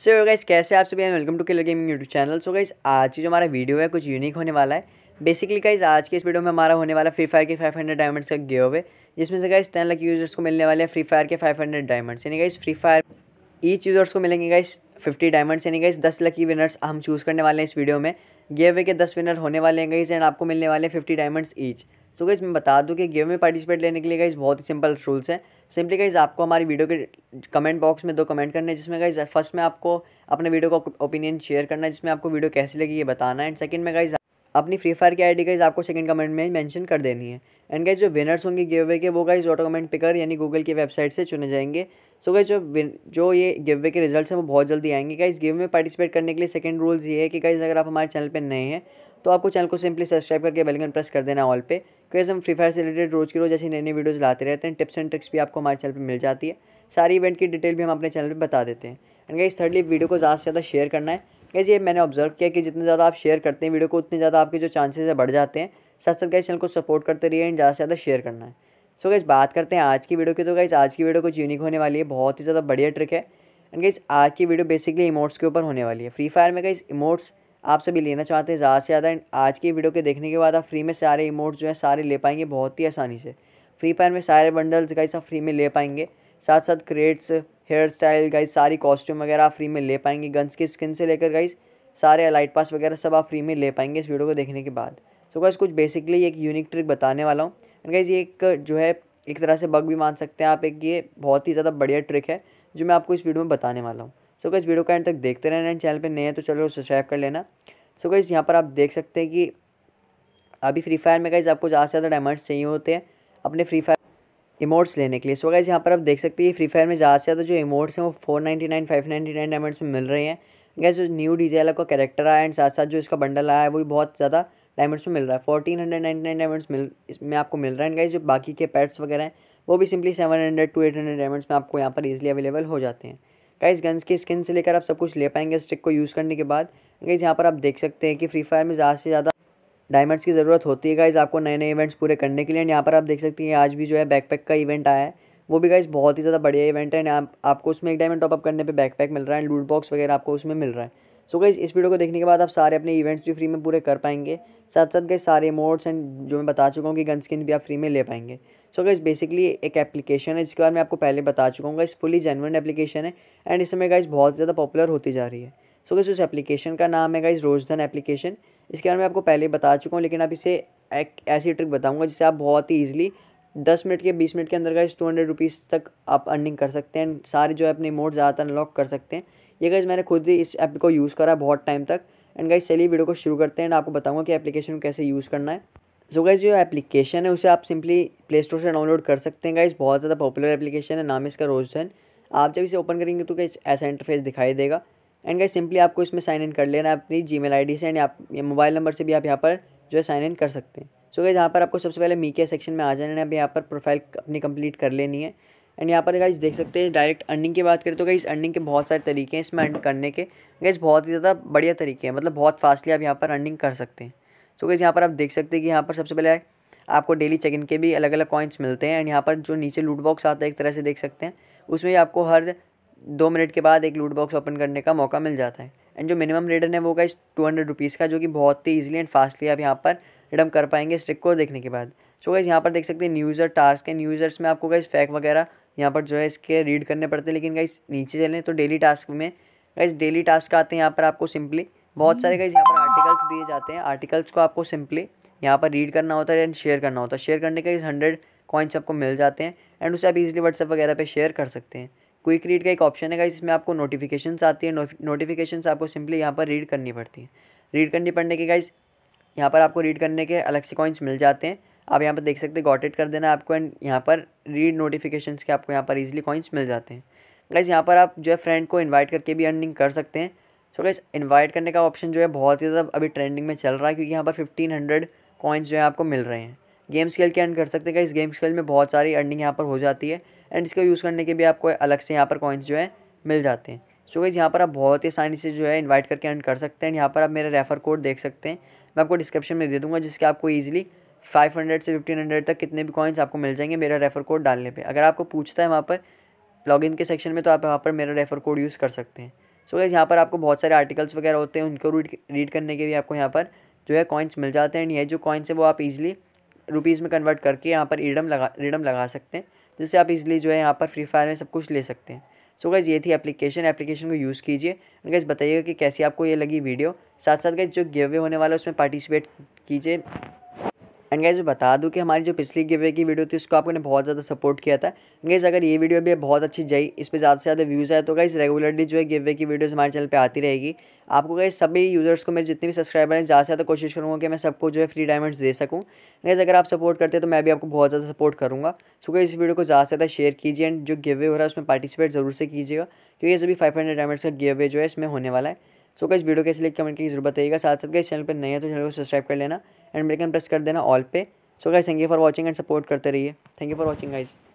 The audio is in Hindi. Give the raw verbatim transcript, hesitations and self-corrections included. सो so गाइस कैसे आप सभी, welcome to killer gaming YouTube channel. So guys आज की जो हमारा वीडियो है कुछ यूनिक होने वाला है। बेसिकली गाइस आज के इस वीडियो में हमारा होने वाला फ्री फायर के फाइव हंड्रेड डायमंड्स का गिव अवे, जिसमें से गाइस टेन लाख यूजर्स को मिलने वाले फ्री फायर के फाइव हंड्रेड डायमंड्स। यानी guys free fire each users को मिलेंगे गाइस फिफ्टी डायमंड्स, यानी गाइस दस लकी विनर्स हम चूज़ करने वाले हैं इस वीडियो में। गिव अवे के दस विनर होने वाले हैं गाइस एंड आपको मिलने वाले fifty diamonds each. So guys मैं बता दूं कि गेम में पार्टिसिपेट लेने के लिए गाइस बहुत ही सिंपल रूल्स हैं। सिंपली गाइस आपको हमारी वीडियो के कमेंट बॉक्स में दो कमेंट करने हैं, जिसमें गाइस फर्स्ट में आपको अपने वीडियो का ओपिनियन शेयर करना है, जिसमें आपको वीडियो कैसी लगी ये बताना है। एंड सेकंड में गाइस अपनी फ्री फायर की आईडी गाइस आपको सेकंड कमेंट में मेंशन कर देनी है। एंड गाइस जो विनर्स होंगे गिव अवे के वो गाइस ऑटो कमेंट पिकर यानी गूगल की वेबसाइट से चुने जाएंगे। सो गाइस जो जो ये गिव अवे के रिजल्ट्स हैं वो बहुत जल्दी आएंगे। गाइस गेम में पार्टिसिपेट करने के लिए सेकंड रूल्स ये है कि गाइस अगर आप हमारे चैनल पर नए हैं तो आपको चैनल को सिंपली सब्सक्राइब करके बेल आइकन प्रेस कर देना ऑल पे, क्योंकि हम फ्री फायर से रिलेटेड रोज की रोज ऐसी नई नई वीडियोज़ लाते रहते हैं। टिप्स एंड ट्रिक्स भी आपको हमारे चैनल पे मिल जाती है, सारी इवेंट की डिटेल भी हम अपने चैनल पे बता देते हैं। एंड गाइस थर्डली वीडियो को ज़्यादा से ज़्यादा शेयर करना है। गाइस ये मैंने ऑब्जर्व किया कि जितने ज़्यादा आप शेयर करते हैं वीडियो को उतने ज़्यादा आपके जो चांसेस है बढ़ जाते हैं। साथ साथ गाइस चैनल को सपोर्ट करते रहिए एंड ज़्यादा से ज़्यादा शेयर करना है। सो गाइस बात करते हैं आज की वीडियो की। तो गाइस आज की वीडियो कुछ यूनिक होने वाली है, बहुत ही ज़्यादा बढ़िया ट्रिक है। एंड गाइस आज की वीडियो बेसिकली इमोट्स के ऊपर होने वाली है। फ्री फायर में गाइस इमोट्स आप सभी लेना चाहते हैं ज़्यादा से ज़्यादा, एंड आज की वीडियो के देखने के बाद आप फ्री में सारे इमोट्स जो हैं सारे ले पाएंगे बहुत ही आसानी से। फ्री फायर में सारे बंडल्स गाइस आप फ्री में ले पाएंगे, साथ साथ क्रेट्स, हेयर स्टाइल गाइस, सारी कॉस्ट्यूम वगैरह आप फ्री में ले पाएंगे। गन्स की स्किन से लेकर गाइस सारे अलाइट पास वगैरह सब आप फ्री में ले पाएंगे इस वीडियो को देखने के बाद। सो गाइस कुछ बेसिकली एक यूनिक ट्रिक बताने वाला हूँ। एंड गाइस ये एक जो है एक तरह से बग भी मान सकते हैं आप, एक ये बहुत ही ज़्यादा बढ़िया ट्रिक है जो मैं आपको इस वीडियो में बताने वाला हूँ। सो गाइस वीडियो का एंड तक देखते रहना एंड चैनल पे नए हैं तो चलो सब्सक्राइब कर लेना। सो गाइस यहाँ पर आप देख सकते हैं कि अभी फ्री फायर में गाइस आपको ज़्यादा से ज़्यादा डायमंड्स चाहिए होते हैं अपने फ्री फायर इमोट्स लेने के लिए। सो गाइस यहाँ पर आप देख सकते हैं फ्री फायर में ज़्यादा से ज़्यादा जो इमोट्स हैं वो four ninety nine five ninety nine diamonds में मिल रहे हैं। गाइस जो न्यू डीजेल का कैरेक्टर आया एंड साथ साथ जो इसका बंडल आया है वो भी बहुत ज़्यादा डायमंड्स में मिल रहा है। Fourteen hundred ninety nine diamonds मिल इसमें आपको मिल रहा है। एंड गाइस जो बाकी के पैट्स वगैरह हैं वो भी simply seven hundred to eight hundred diamonds में आपको यहाँ पर ईजिली अवेलेबल हो जाते हैं। गाइस गन्स की स्किन से लेकर आप सब कुछ ले पाएंगे इस ट्रिक को यूज़ करने के बाद। गाइस यहाँ पर आप देख सकते हैं कि फ्री फायर में ज़्यादा से ज़्यादा डायमंड्स की ज़रूरत होती है गाइस आपको नए नए इवेंट्स पूरे करने के लिए। एंड यहाँ पर आप देख सकते हैं आज भी जो है बैकपैक का इवेंट आया है, वो भी गाइस बहुत ही ज़्यादा बढ़िया इवेंट है। एंड आप, आपको उसमें एक डायमंड टॉपअप करने पर बैकपैक मिल रहा है, लूट बॉक्स वगैरह आपको उसमें मिल रहा है। सो गाइस इस वीडियो को देखने के बाद आप सारे अपने इवेंट्स भी फ्री में पूरे कर पाएंगे, साथ साथ गाइस सारे इमोट्स एंड जो मैं बता चुका हूँ कि गन स्किन भी आप फ्री में ले पाएंगे। सो गाइस बेसिकली एक एप्लीकेशन है जिसके बारे में आपको पहले बता चुका हूँ। गाइस फुली जेन्युइन एप्लीकेशन है एंड इस समय गाइस बहुत ज़्यादा पॉपुलर होती जा रही है। सो गाइस उस एप्लीकेशन का नाम है गाइस रोज धन एप्लीकेशन। इसके बारे में आपको पहले बता चुका हूँ, लेकिन आप इसे एक ऐसी ट्रिक बताऊँगा जिससे आप बहुत ही ईजिली दस मिनट के बीस मिनट के अंदर गाइस टू हंड्रेड रुपीज़ तक आप अर्निंग कर सकते हैं। सारे जो है अपने इमोट्स ज़्यादातर अनलॉक कर सकते हैं। ये गाइस मैंने खुद ही इस ऐप को यूज़ करा बहुत टाइम तक। एंड गाइस चलिए वीडियो को शुरू करते हैं, आपको बताऊँगा कि एप्लीकेशन को कैसे यूज़ करना है। सो गाइस जो एप्लीकेशन है उसे आप सिंपली प्ले स्टोर से डाउनलोड कर सकते हैं। गाइस बहुत ज़्यादा पॉपुलर एप्लीकेशन है नामिस का रोज धन। आप जब इसे ओपन करेंगे तो गाइस ऐसा इंटरफेस दिखाई देगा। एंड गाइस सिंपली आपको इसमें साइन इन कर लेना है अपनी जीमेल आईडी से, एंड आप मोबाइल नंबर से भी आप यहाँ पर जो है साइन इन कर सकते हैं। सो गाइस यहाँ पर आपको सबसे पहले मी के सेक्शन में आ जाना है, अब यहाँ पर प्रोफाइल अपनी कंप्लीट कर लेनी है। एंड यहाँ पर गाइस देख सकते हैं डायरेक्ट अर्निंग की बात करें तो गाइस अर्निंग के बहुत सारे तरीके हैं इसमें अर्न करने के। गाइस बहुत ही ज़्यादा बढ़िया तरीके हैं, मतलब बहुत फास्टली आप यहाँ पर अर्निंग कर सकते हैं। सो गाइस यहाँ पर आप देख सकते हैं कि यहाँ पर सबसे पहले आपको डेली चेक इन के भी अलग अलग कॉइन्स मिलते हैं। एंड यहाँ पर जो नीचे लूट बॉक्स आता है एक तरह से देख सकते हैं, उसमें आपको हर दो मिनट के बाद एक लूट बॉक्स ओपन करने का मौका मिल जाता है। एंड जो मिनिमम रिटर्न है वो गाइस टू हंड्रेड रुपीज़ का, जो कि बहुत ही ईजिली एंड फास्टली आप यहाँ पर रिडम कर पाएंगे इस ट्रिक को देखने के बाद। सो गाइस यहाँ पर देख सकते हैं न्यू यूज़र टास्क है। न्यू यूज़र्स में आपको गाइस फैक वगैरह यहाँ पर जो है इसके रीड करने पड़ते हैं, लेकिन गाइस नीचे चलें तो डेली टास्क में गाइस डेली टास्क आते हैं। यहाँ पर आपको सिंपली बहुत सारे गाइस यहाँ पर आर्टिकल्स दिए जाते हैं। आर्टिकल्स को आपको सिंपली यहाँ पर रीड करना होता है एंड शेयर करना होता है। शेयर करने के हंड्रेड कॉइन्स आपको मिल जाते हैं एंड उसे आप ईजिली व्हाट्सएप वगैरह पे शेयर कर सकते हैं। क्विक रीड का एक ऑप्शन है गाइस, इसमें आपको नोटिफिकेशंस आती है। नोटिफिकेशंस आपको सिंपली यहाँ पर रीड करनी पड़ती है। रीड करनी पड़ने के गाइस यहाँ पर आपको रीड करने के अलग से कॉइन्स मिल जाते हैं। आप यहाँ पर देख सकते हैं गॉट इट कर देना आपको, एंड यहाँ पर रीड नोटिफिकेशंस के आपको यहाँ पर इजीली कॉइन्स मिल जाते हैं। गाइस यहाँ पर आप जो है फ्रेंड को इनवाइट करके भी अर्निंग कर सकते हैं। सो गाइस इनवाइट करने का ऑप्शन जो है बहुत ही ज़्यादा अभी ट्रेंडिंग में चल रहा है, क्योंकि यहाँ पर फिफ्टीन हंड्रेड कॉइन्स जो है आपको मिल रहे हैं। गेम स्केल के अर्न कर सकते हैं गाइस, गेम स्केल में बहुत सारी अर्निंग यहाँ पर हो जाती है एंड इसको यूज़ करने के भी आपको अलग से यहाँ पर कॉइन्स जो है मिल जाते हैं। सो गाइस यहाँ पर आप बहुत ही आसानी से जो है इनवाइट करके अर्न कर सकते हैं। यहाँ पर आप मेरा रेफर कोड देख सकते हैं, मैं आपको डिस्क्रिप्शन में दे दूँगा, जिसके आपको ईजिली फाइव हंड्रेड से फिफ्टीन हंड्रेड तक कितने भी कॉइन्स आपको मिल जाएंगे मेरा रेफर कोड डालने पे। अगर आपको पूछता है वहाँ पर लॉगिन के सेक्शन में, तो आप वहाँ पर मेरा रेफर कोड यूज़ कर सकते हैं। सो गाइस यहाँ पर आपको बहुत सारे आर्टिकल्स वगैरह होते हैं, उनको रीड करने के लिए आपको यहाँ पर जो है कॉइन्स मिल जाते हैं। एंड ये जो कॉइन्स है वो आप इजीली रुपीज़ में कन्वर्ट करके यहाँ पर रीडम लगा रीडम लगा सकते हैं, जिससे आप इजीली जो है यहाँ पर फ्री फायर में सब कुछ ले सकते हैं। सो गाइस ये थी एप्लीकेशन, एप्लीकेशन को यूज़ कीजिए। एंड गाइस बताइएगा कि कैसी आपको ये लगी वीडियो। साथ साथ गाइस जो गिव अवे होने वाला है उसमें पार्टिसिपेट कीजिए। एंड गाइस मैं बता दूं कि हमारी जो पिछली गिव अवे की वीडियो थी उसको आपने बहुत ज़्यादा सपोर्ट किया था। एंड गाइस अगर ये वीडियो भी बहुत अच्छी जाई, इस पर ज़्यादा से ज़्यादा व्यूज़ आए, तो गाइस रेगुलरली जो है गिव अवे की वीडियोस हमारे चैनल पे आती रहेगी। आपको गाइस सभी यूज़र्स को, मेरे जितने भी सब्सक्राइबर हैं, ज़्यादा से ज़्यादा कोशिश करूँगा कि मैं सबको जो है फ्री डायमंड्स दे सकूँ। गाइस अगर आप सपोर्ट करते हैं तो मैं भी आपको बहुत ज़्यादा सपोर्ट करूँगा। सो गाइस इस वीडियो को ज़्यादा से ज़्यादा शेयर कीजिए एंड जो गिव अवे हो रहा है उसमें पार्टिसिपेट जरूर से कीजिएगा, क्योंकि ये सभी फाइव हंड्रेड डायमंड्स का गिव अवे जो है इसमें होने वाला है। सो गाइस वीडियो कैसे लाइक कमेंट की जरूर बताइएगा। साथ साथ गाइस चैनल पर नए हैं तो चैनल को सब्सक्राइब कर लेना एंड बेल आइकन प्रेस कर देना ऑल पे। So guys thank you for watching and support करते रहिए। Thank you for watching guys.